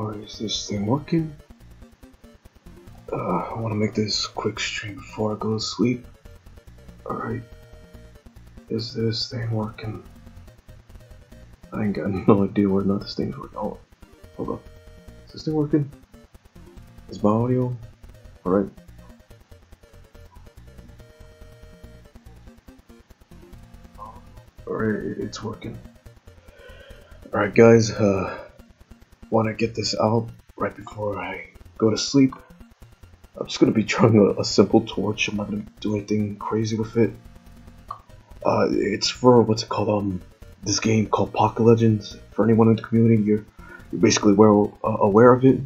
Alright, is this thing working? I want to make this quick stream before I go to sleep. Alright. Is this thing working? I ain't got no idea whether or not this thing's working. Oh, hold up. Is this thing working? Is my audio? Alright. Alright, it's working. Alright guys, want to get this out right before I go to sleep. I'm just going to be trying a simple torch. I'm not going to do anything crazy with it. It's for what's it called, this game called Pocket Legends. For anyone in the community, you're basically aware of it.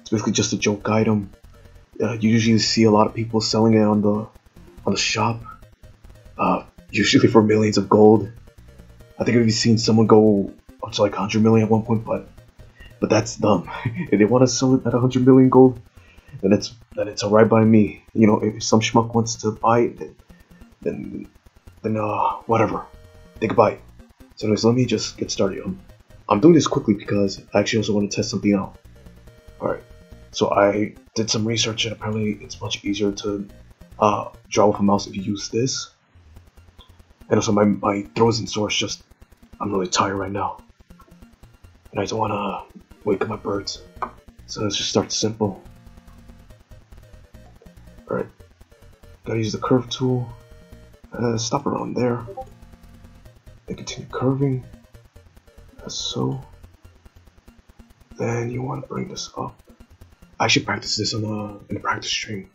It's basically just a joke item. You usually see a lot of people selling it on the shop, usually for millions of gold. I think I've seen someone go up to like 100 million at one point, but that's dumb. If they want to sell it at 100 million gold, then it's alright by me. You know, if some schmuck wants to buy it, then whatever, they could buy it. So anyways, let me just get started. I'm doing this quickly because I actually also want to test something out. Alright, so I did some research and apparently it's much easier to draw with a mouse if you use this. And also my throws and swords, just, I'm really tired right now. And I don't want to wake up my birds. So let's just start simple. Alright, gotta use the curve tool. Stop around there. Then continue curving, as so. Then you want to bring this up. I should practice this in the practice stream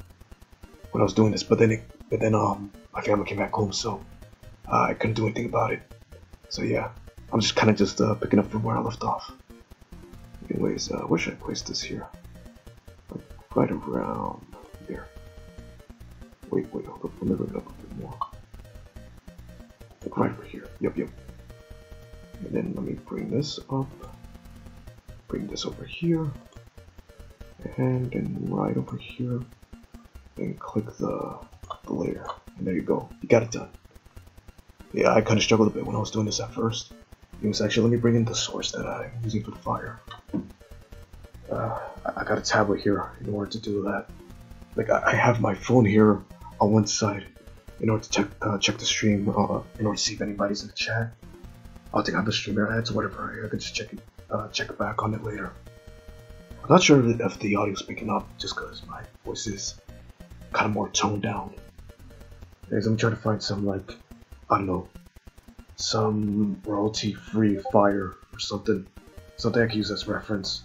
when I was doing this, but then my family came back home, so I couldn't do anything about it. So yeah, I'm just kind of picking up from where I left off. Anyways, where should I place this here? Like right around there. Wait, hold up, let me bring it up a bit more. Like right over here. Yep. And then let me bring this up. Bring this over here, and then right over here, and click the layer, and there you go. You got it done. Yeah, I kind of struggled a bit when I was doing this at first. It was actually, let me bring in the source that I'm using for the fire. I got a tablet here in order to do that. Like I have my phone here on one side in order to check the stream, in order to see if anybody's in the chat. I think I have the streamer ads or whatever. I could just check it. Check back on it later. I'm not sure if the audio's picking up just because my voice is kind of more toned down. Anyways, I'm trying to find some, like, I don't know, some royalty free fire or something. Something I can use as reference.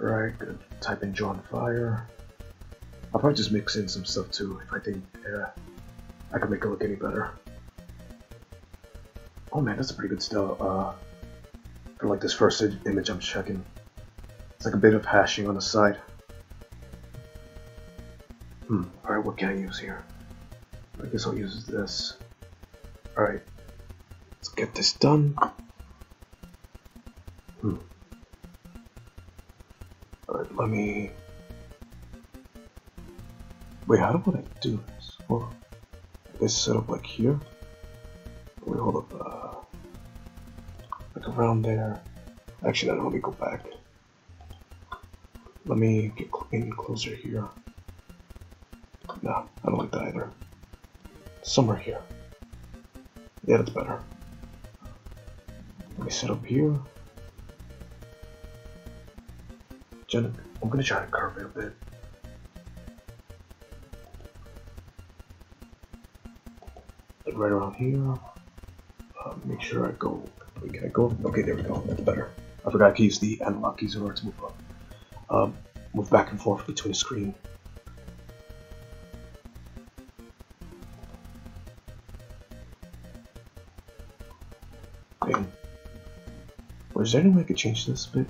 Alright, good. Type in John Fire. I'll probably just mix in some stuff too if I think I can make it look any better. Oh man, that's a pretty good style. For like this first image I'm checking. It's like a bit of hashing on the side. Alright, what can I use here? I guess I'll use this. Alright. Let's get this done. Alright, let me... Wait, how do I do this? Well, this set up like here. Wait, hold up. Like around there. Actually, no, let me go back. Let me get in closer here. No, I don't like that either. Somewhere here. Yeah, that's better. Let me sit up here. I'm gonna try to curve it a bit. Like right around here. Make sure I go. Can I go? Okay, there we go. That's better. I forgot to use the analog keys in order to move up, move back and forth between the screen. Okay. Well, is there any way I could change this a bit?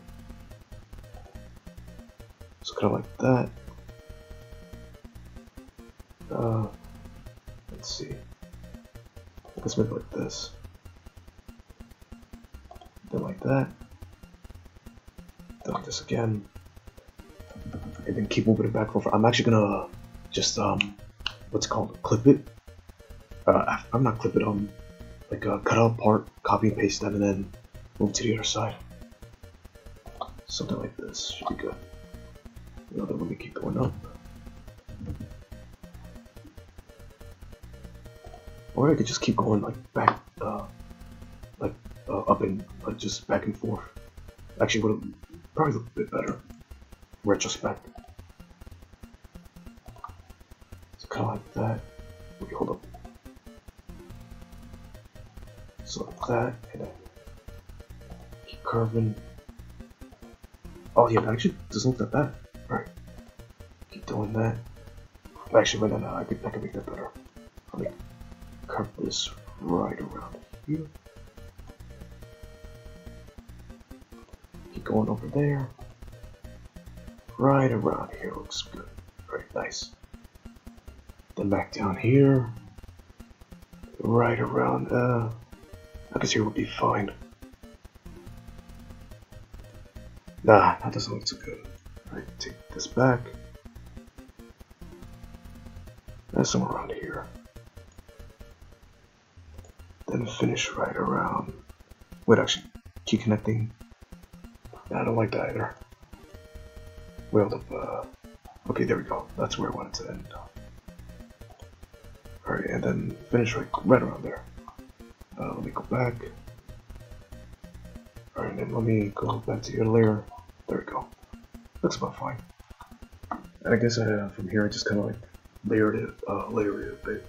Just kind of like that. Let's see. Let's make it like this. Then like that, then like this again, and then keep moving it back over. I'm actually gonna just what's it called, clip it. I'm not clip it. Like cut out part, copy and paste that, and then move to the other side. Something like this should be good. Another one to keep going up. Or I could just keep going like back, up and like just back and forth. Actually, would have probably looked a bit better retrospect. So kind of like that. Wait, hold up. So like that, and then keep curving. Oh yeah, that actually doesn't look that bad. Alright, keep doing that. Actually, wait, no, I could make that better. I'll make curve this right around here. Keep going over there. Right around here looks good. Alright, nice. Then back down here. Right around, I guess here would be fine. Nah, that doesn't look too good. Alright, take this back. That's somewhere around here. Then finish right around. Wait, actually, keep connecting. Nah, I don't like that either. Well, okay, there we go. That's where I wanted to end. Alright, and then finish right around there. Let me go back. Alright, then let me go back to your layer. There we go. Looks about fine. And I guess from here I just kind of like layered it a bit.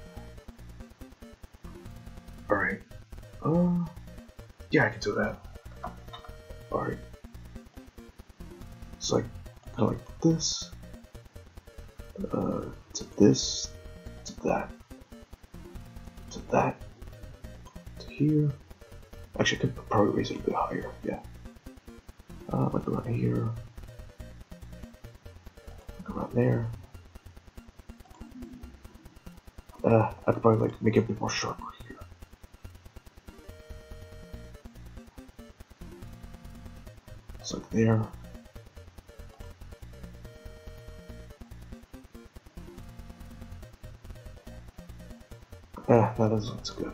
Alright. Yeah, I can do that. Alright. So like, kind of like this, to this, to that, to that, to here. Actually, I could probably raise it a bit higher, yeah. Like around here, like around there. I could probably like make it a bit more sharper here. So like there. That doesn't look good.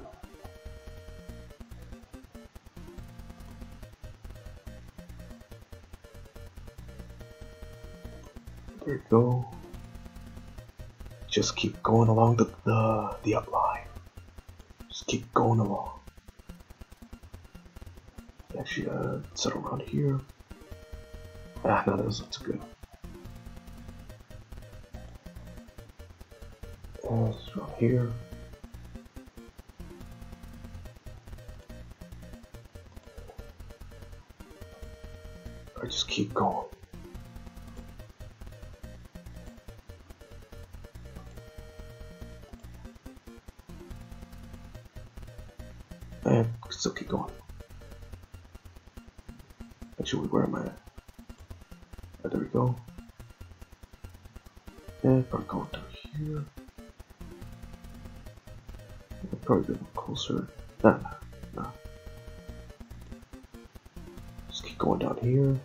There we go. Just keep going along the outline. Just keep going along. Actually, settle around here. No, that doesn't look good. It's around here. Just keep going. And still keep going. Actually, where am I at? Oh, there we go. And probably going through here. I'll probably get closer. Nah. Just keep going down here.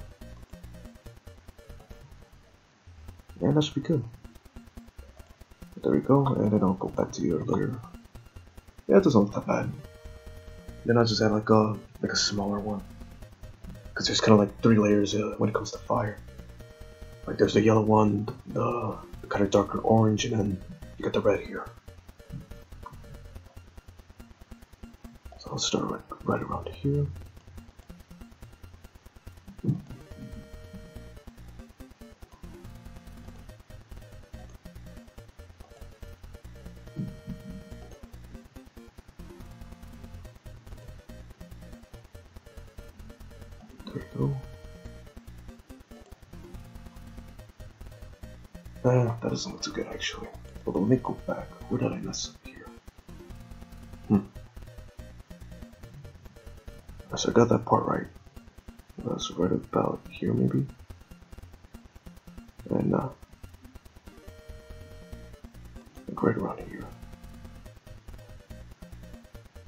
And that should be good. There we go, and then I'll go back to your layer. Yeah, it doesn't look that bad. Then I'll just add like a smaller one, because there's kind of like three layers when it comes to fire. Like there's the yellow one, the kind of darker orange, and then you got the red here. So I'll start right around here. That doesn't look too good actually. Although let me go back. Where did I mess up here? So I got that part right. That's right about here maybe. And like right around here.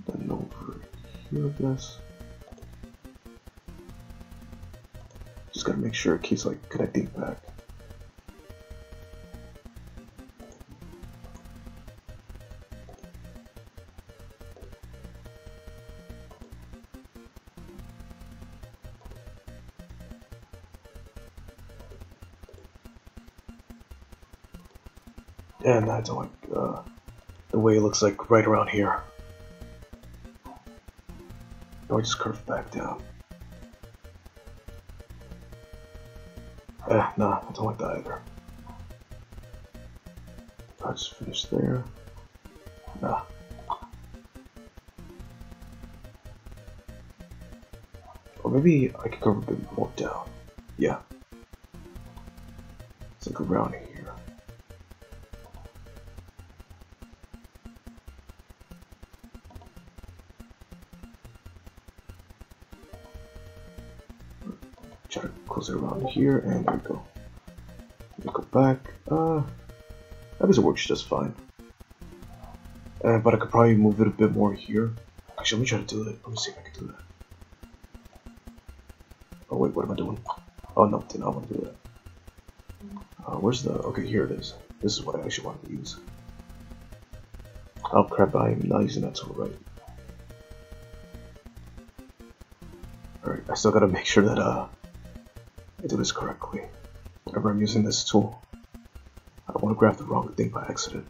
Then over here I guess. Just gotta make sure it keeps like connecting back. And that's like the way it looks like right around here. Now I just curve back down. Nah, I don't like that either. I'll just finish there. Nah. Or maybe I could go a bit more down. Yeah. It's like around here. Try to close it around here, and there we go. Let me go back. That means it works just fine. But I could probably move it a bit more here. Actually, let me try to do that. Let me see if I can do that. Oh wait, what am I doing? Oh no, did not want to do that. Where's the... Okay, here it is. This is what I actually wanted to use. Oh crap, I am not using that tool right. Alright, I still gotta make sure that I do this correctly. Whenever I'm using this tool, I don't want to grab the wrong thing by accident.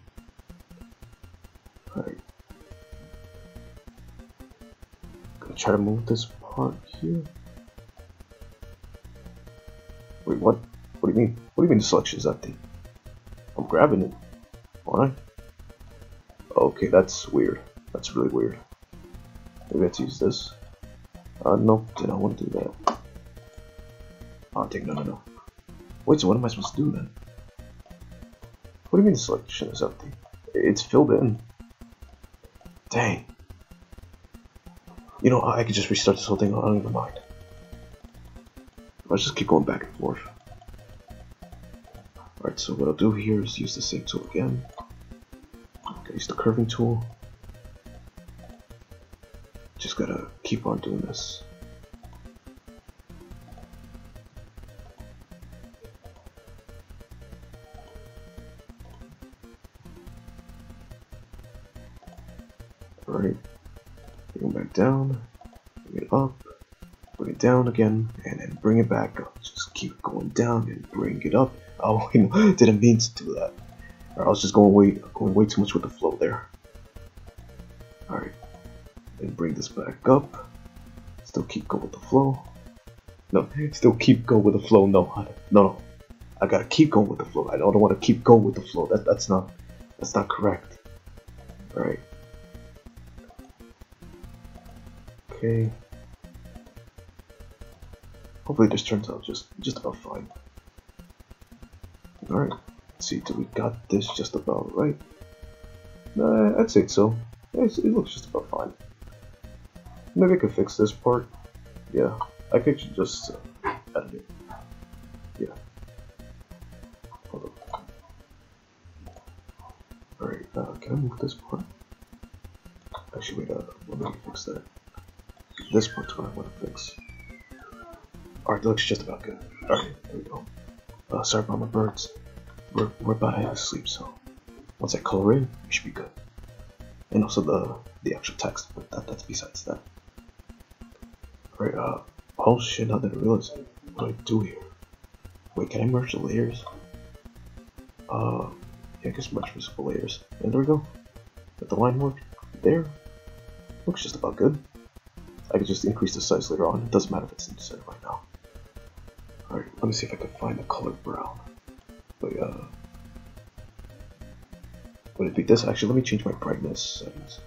Alright. Gonna try to move this part here. Wait, what? What do you mean? What do you mean the selection is empty? I'm grabbing it, aren't I? Okay, that's weird. That's really weird. Maybe I have to use this. Nope, I don't want to do that. I'll take no. Wait, so what am I supposed to do then? What do you mean the selection is empty? It's filled in. Dang. You know, I could just restart this whole thing. I don't even mind. Let's just keep going back and forth. Alright, so what I'll do here is use the same tool again. Okay, use the curving tool. Just gotta keep on doing this. Alright, bring it back down, bring it up, bring it down again, and then bring it back up. Just keep going down and bring it up. Oh, you know, didn't mean to do that. Right, I was just going way too much with the flow there. Alright, then bring this back up. Still keep going with the flow. No, still keep going with the flow. No. I gotta keep going with the flow. I don't want to keep going with the flow. That's not correct. Alright. Okay. Hopefully this turns out just about fine. Alright, let's see, do we got this just about right? I'd say so. Yeah, it looks just about fine. Maybe I could fix this part. Yeah, I could just edit it. Yeah. Hold up. Alright, can I move this part? Actually, wait, let me fix that. This part's what I want to fix. Alright, that looks just about good. Alright, there we go. Sorry about my birds. We're about to have sleep, so once I color in, we should be good. And also the actual text, but that's besides that. Alright, oh shit, now that I realize, what do I do here? Wait, can I merge the layers? Yeah, I guess merge visible layers. And there we go. Let the line work. There. Looks just about good. I can just increase the size later on. It doesn't matter if it's inset right now. Alright, let me see if I can find the color brown. Wait, would it be this? Actually, let me change my brightness settings.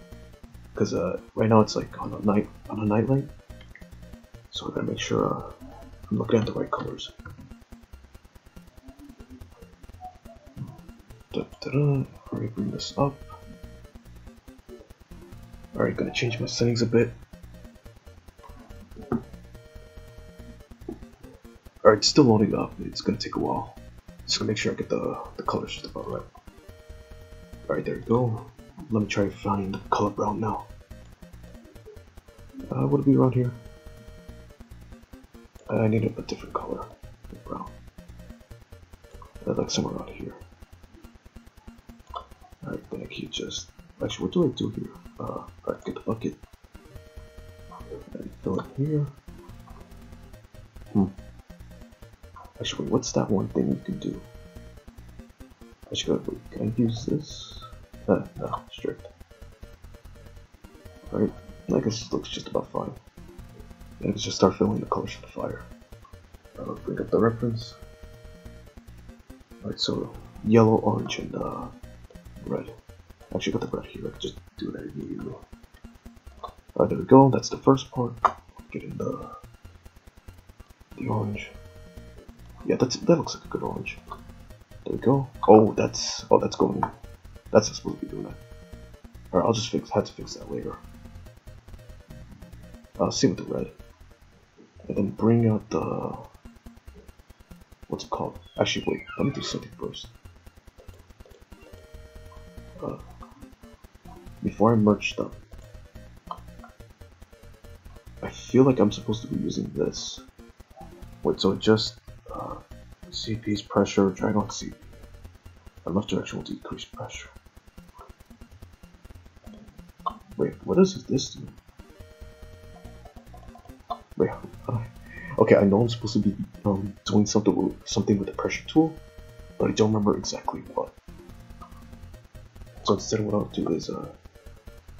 Because right now it's like on a nightlight. So I gotta make sure I'm looking at the right colors. Alright, bring this up. Alright, gonna change my settings a bit. Alright, it's still loading up, it's gonna take a while. Just gonna make sure I get the colors just about right. Alright, there we go. Let me try and find the color brown now. Would it be around here? I need a different color. Brown. Like somewhere around here. Alright, then I can just... Actually, what do I do here? Alright, get the bucket. And fill it here. Actually, what's that one thing you can do? I should go, wait, can I use this? No, strict. Alright, I guess this looks just about fine. And let's just start filling the colors for the fire. I'll bring up the reference. Alright, so yellow, orange, and red. Actually, I got the red here. I can just do that immediately. Alright, there we go. That's the first part. Get in the orange. Yeah, that looks like a good orange. There we go. Oh, that's going. That's not supposed to be doing that. Alright, I'll just have to fix that later. Same with the red. And then bring out the, what's it called? Actually, wait. Let me do something first. Before I merge them, I feel like I'm supposed to be using this. Wait, so just CP's pressure, drag on CP. And left direction will decrease pressure. Wait, what does this do? Wait, okay, I know I'm supposed to be doing something with the pressure tool, but I don't remember exactly what. So instead, what I'll do is I'll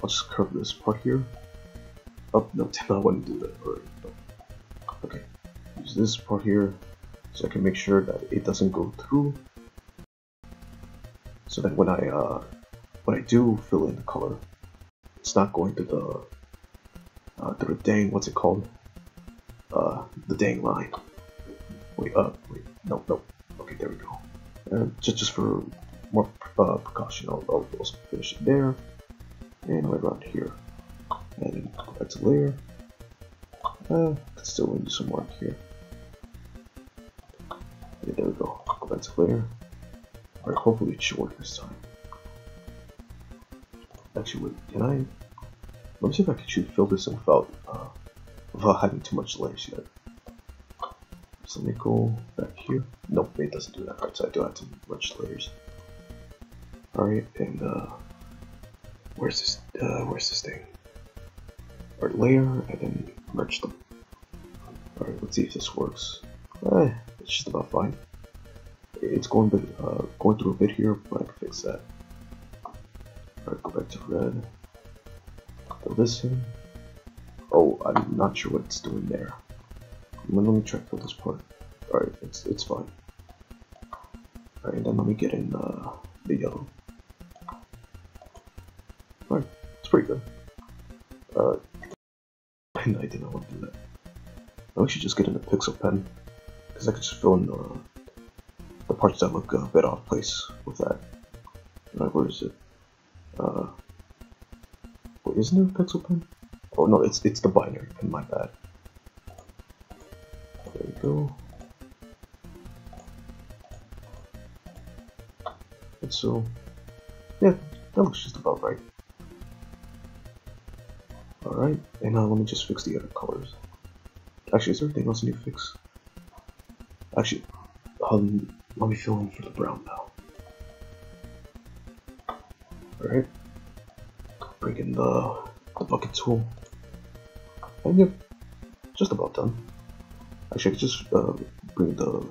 just curve this part here. Oh no, damn, I wouldn't do that. Alright, no. Okay, use this part here so I can make sure that it doesn't go through. So that when I do fill in the color, it's not going to the dang, what's it called? The dang line. Wait, wait, no, no. Okay, there we go. And just for more precaution, I'll also finish it there, and right around here. And then go back to layer. Let's still do some work here. Yeah, there we go. Go back to layer. Alright, hopefully it should work this time. Actually, wait, can I? Let me see if I can actually fill this in without having too much layers yet. So let me go back here. Nope, it doesn't do that. Alright, so I do have too much layers. Alright, and where's this thing? Alright, layer, and then merge them. Alright, let's see if this works. It's just about fine. It's going through a bit here, but I can fix that. Alright, go back to red. Fill this in. Oh, I'm not sure what it's doing there. Let me try to fill this part. Alright, it's fine. Alright, then let me get in the yellow. Alright, it's pretty good. I did not want to do that. I'll actually just get in a pixel pen, because I can just fill in the parts that look a bit off place with that. Alright, where is it? Isn't there a pixel pen? Oh no, it's the binary pen, my bad. There we go. And so, yeah, that looks just about right. Alright, and now let me just fix the other colors. Actually, is there anything else I need to fix? Actually, let me fill in for the brown now. Alright. Bring in the bucket tool, and yep, just about done. Actually, I could just bring out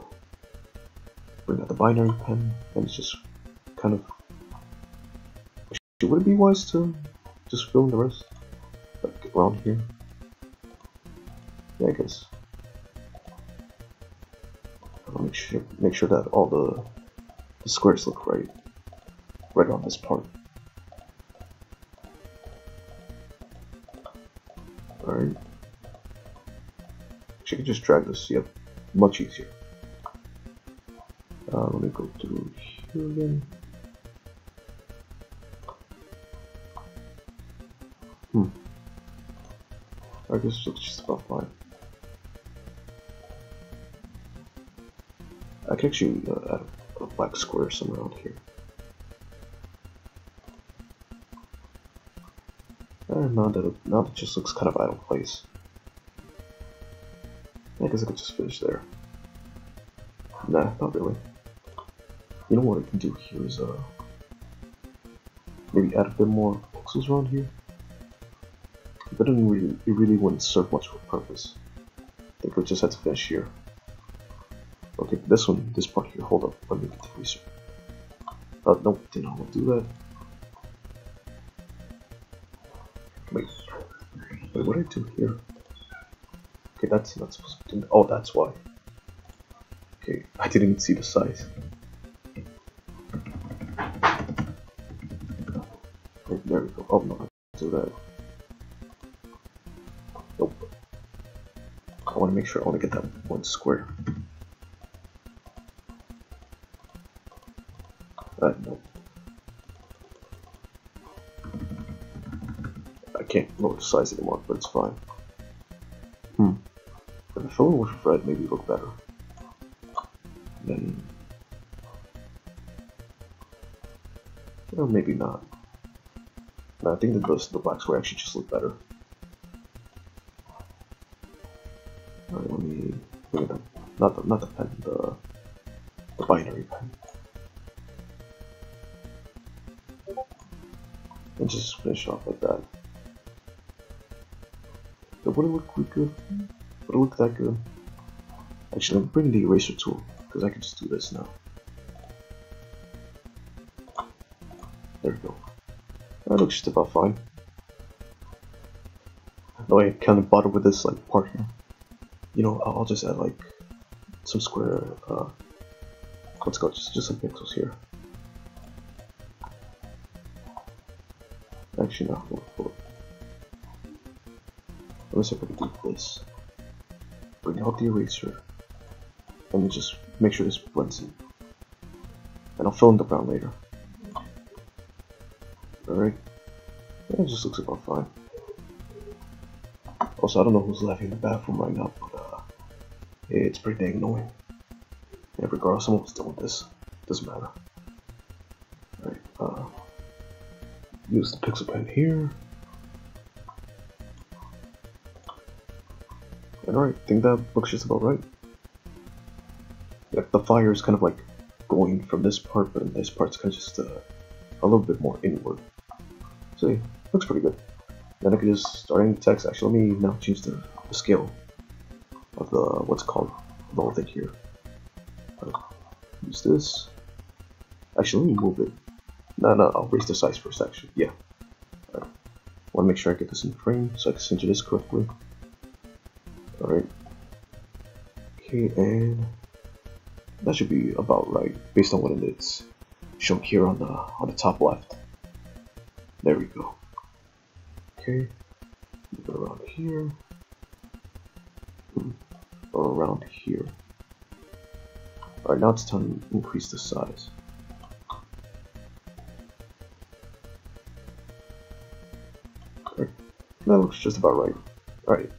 the binary pen, and it's just kind of. Actually, would it be wise to just fill in the rest, like around here? Yeah, I guess. I'll make sure that all the squares look right on this part. Alright. Actually, I can just drag this, yep. Much easier. Let me go through here again. I guess it looks just about fine. I can actually add a black square somewhere around here. Now that it just looks kind of out of place. I guess I could just finish there. Nah, not really. You know what I can do here is maybe add a bit more pixels around here. But it really wouldn't serve much of a purpose. I think we just had to finish here. Okay, this part here. Hold up, let me get the research. Oh, no, do not do that. Wait, what did I do here? Okay, that's not supposed to be. Oh, that's why. Okay, I didn't even see the size. Okay, there we go. Oh no, I can't do that. Nope. I want to make sure I only get that one square. Nope. I can't lower the size anymore, but it's fine. If I fill it with red, maybe it'll look better. Then, well, maybe not. No, I think the ghost of the black square actually just look better. Alright, let me look at them. Not the pen, the binary pen. And just finish off like that. It wouldn't look really good. Would it look that good? Actually, let me bring the eraser tool, because I can just do this now. There we go. That looks just about fine. No, I kind of bothered with this like part here. You know, I'll just add like some square. Let's go, just some pixels here. Actually, no, hold on. Unless I can do this. Bring out the eraser. And then just make sure this blends in. And I'll fill in the brown later. Alright. Yeah, it just looks about fine. Also, I don't know who's laughing in the bathroom right now, but it's pretty dang annoying. Yeah, regardless, I'm almost done with this. Doesn't matter. Alright, use the pixel pen here. And alright, I think that looks just about right. Like the fire is kind of like going from this part, but this part's kind of just a little bit more inward. So yeah, looks pretty good. Then I can just start in the text. Actually, let me now change the scale of the what's called the whole thing here. Right, use this. Actually, let me move it. No, I'll raise the size for a section. Yeah. Alright. Want to make sure I get this in frame so I can center this correctly. Alright. Okay, and that should be about right based on what it is shown here on the top left. There we go. Okay. Move it around here. Or around here. Alright, now it's time to increase the size. That looks just about right. Alright.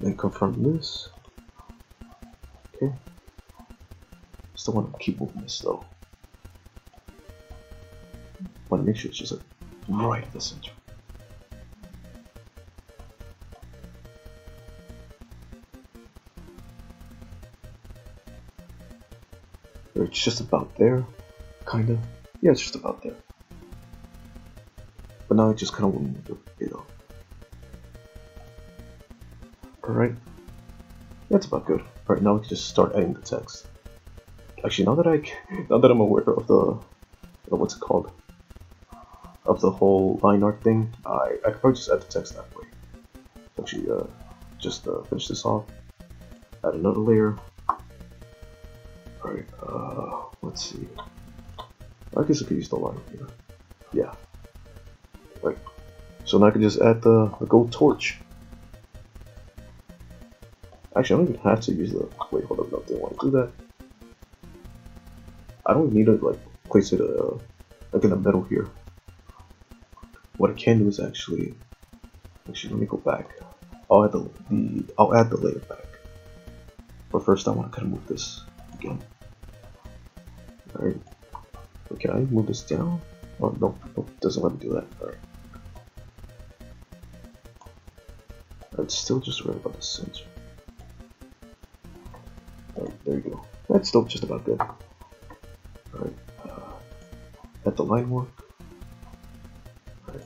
Then confirm this. Okay. Still want to keep moving this though. Want to make sure it's just like right at the center. Or it's just about there. Kind of. Yeah, it's just about there. But now I just kind of want to move it off. Alright. That's about good. Alright, now we can just start adding the text. Actually, now that I'm aware of the what's it called? Of the whole line art thing, I could probably just add the text that way. Actually, just finish this off. Add another layer. Alright, let's see. I guess I could use the line here. Yeah. Right. So now I can just add the gold torch. Actually, I don't even have to use the. Wait, hold up, no, I didn't want to do that. I don't need to like place it like in the middle here. What I can do is actually let me go back. I'll add the layer back. But first, I want to kind of move this again. All right. Okay, I move this down. Oh no, doesn't let me do that. Alright. It's still just right about the center. Alright, there you go. That's still just about good. Alright, at the line work. Alright.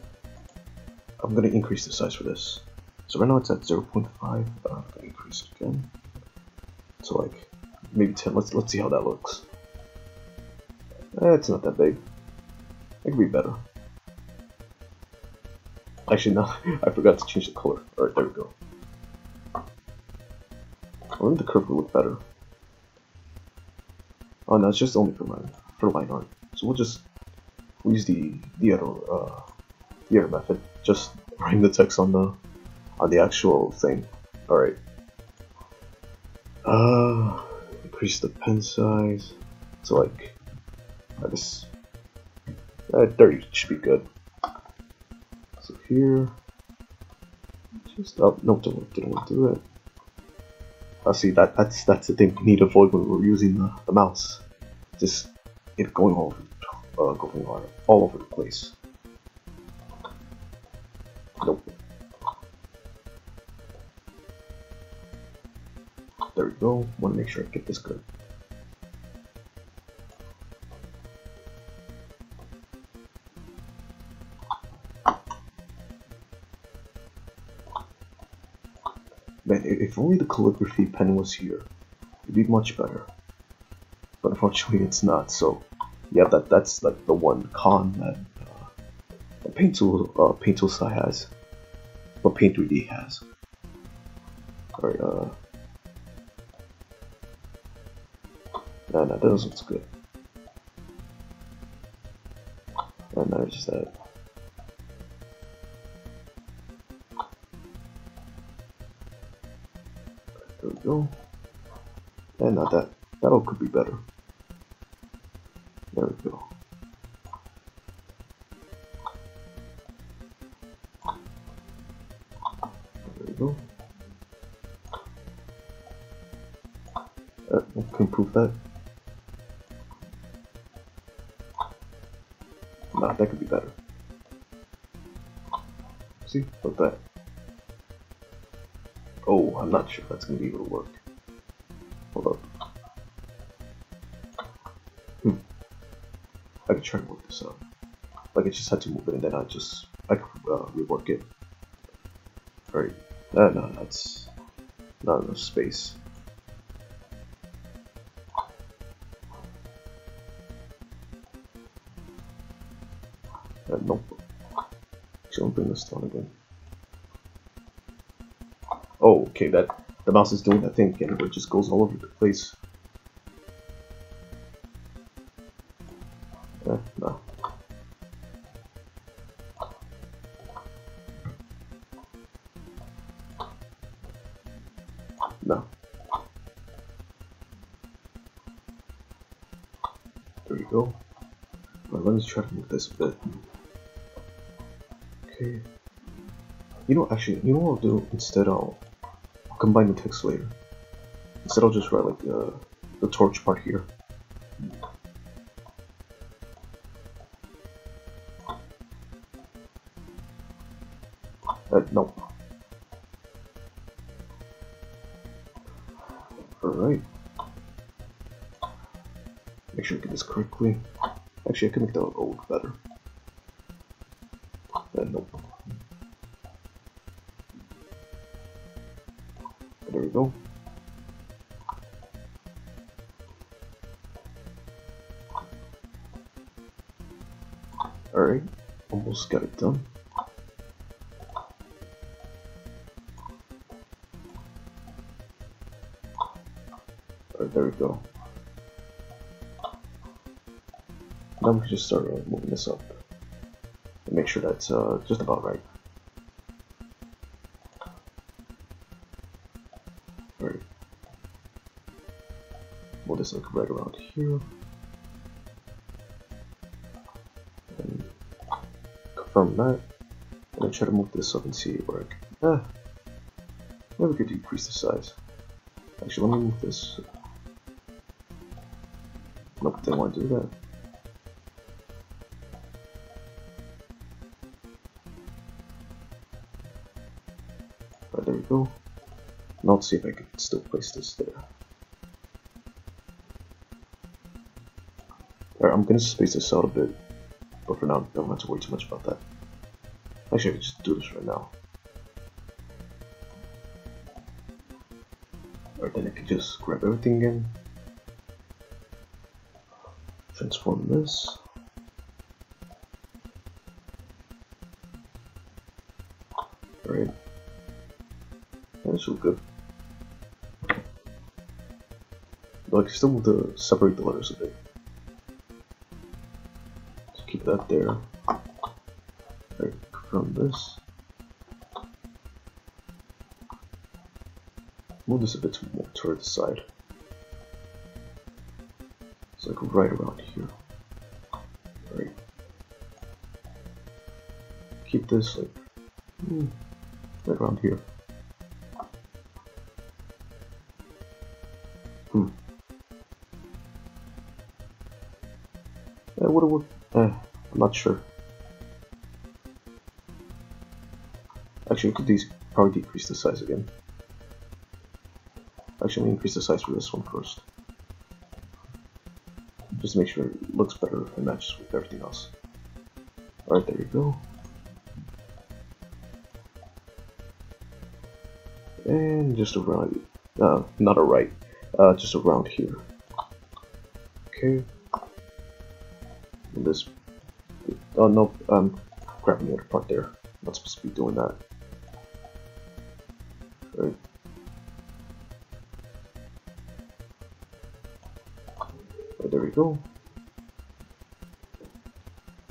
I'm gonna increase the size for this. So right now it's at 0.5. I'm gonna increase it again. So like maybe 10. Let's see how that looks. It's not that big. It could be better. Actually, no. I forgot to change the color. Alright, there we go. I wonder if the curve would look better. Oh no, it's just only for line art. So we'll use the other method. Just writing the text on the actual thing. Alright. Increase the pen size. So like, I guess 30 should be good. So here, just up. Oh, no, didn't want to do it. I see that's the thing we need to avoid when we're using the mouse. Just it going all over the place. Nope. There we go. Want to make sure I get this good. Man, if only the calligraphy pen was here, it'd be much better. But unfortunately, it's not. So, yeah, that's like the one con that the paint tool has, but Paint 3D has. All right, no, that doesn't look good. And no, just that. There we go. And now that all could be better. There we go. There we go. We can improve that. Nah, that could be better. See? Like that. Oh, I'm not sure if that's gonna be able to work. Hold up. I could try and work this out. Like I just had to move it and then I could rework it. Alright. No, that's not enough space. Nope. So I'll bring this down again. Oh, okay, that the mouse is doing that thing again where it just goes all over the place. No. No. There we go. Well, let me try to move this a bit. Okay. You know, actually, you know what I'll do? Instead, I'll combine the text later. Instead, I'll just write like the torch part here. Nope. Alright. Make sure I get this correctly. Actually, I can make that look better. Nope. There we go. Alright, almost got it done. Alright, there we go. Now we can just start moving this up and make sure that's just about right. This look right around here and confirm that, and then try to move this up and see it work. Maybe we could decrease the size. Actually, let me move this. Nope, didn't want to do that. Alright, there we go. Now let's see if I can still place this there. Alright, I'm gonna space this out a bit, but for now, don't have to worry too much about that. Actually, I can just do this right now. Alright, then I can just grab everything again. Try transform this. Alright. That's all good. But I still want to separate the letters a bit. Let's keep that there. Alright, from this. Move this a bit more toward the side. It's like right around here. Alright. Keep this like right around here. What would I'm not sure. Actually, could these probably decrease the size again? Actually, increase the size for this one first. Just make sure it looks better and matches with everything else. Alright, there you go. And just around, not a right, just around here. Okay. And this, oh no, I'm grabbing the other part there. Not supposed to be doing that. Alright. There we go.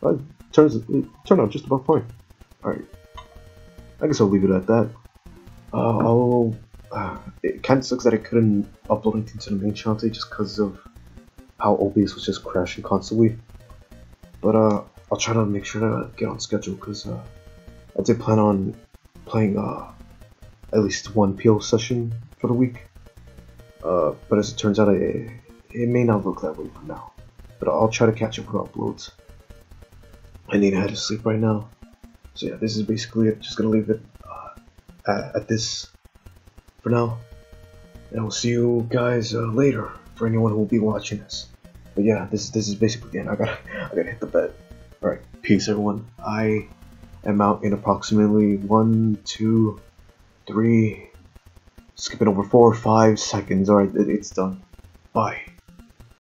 It turned out just about fine. Alright. I guess I'll leave it at that. It kind of sucks that I couldn't upload anything to the main channel today just because of how OBS was just crashing constantly. But I'll try to make sure to get on schedule because I did plan on playing at least one PO session for the week. But as it turns out, it may not look that way for now, but I'll try to catch up with uploads. I need to head to sleep right now. So yeah, this is basically it. Just gonna leave it at this for now. And we'll see you guys later for anyone who will be watching this. But yeah, this is basically the end. I gotta hit the bed. Alright, peace everyone. I am out in approximately 1, 2, 3, skipping over 4 or 5 seconds. Alright, it's done. Bye.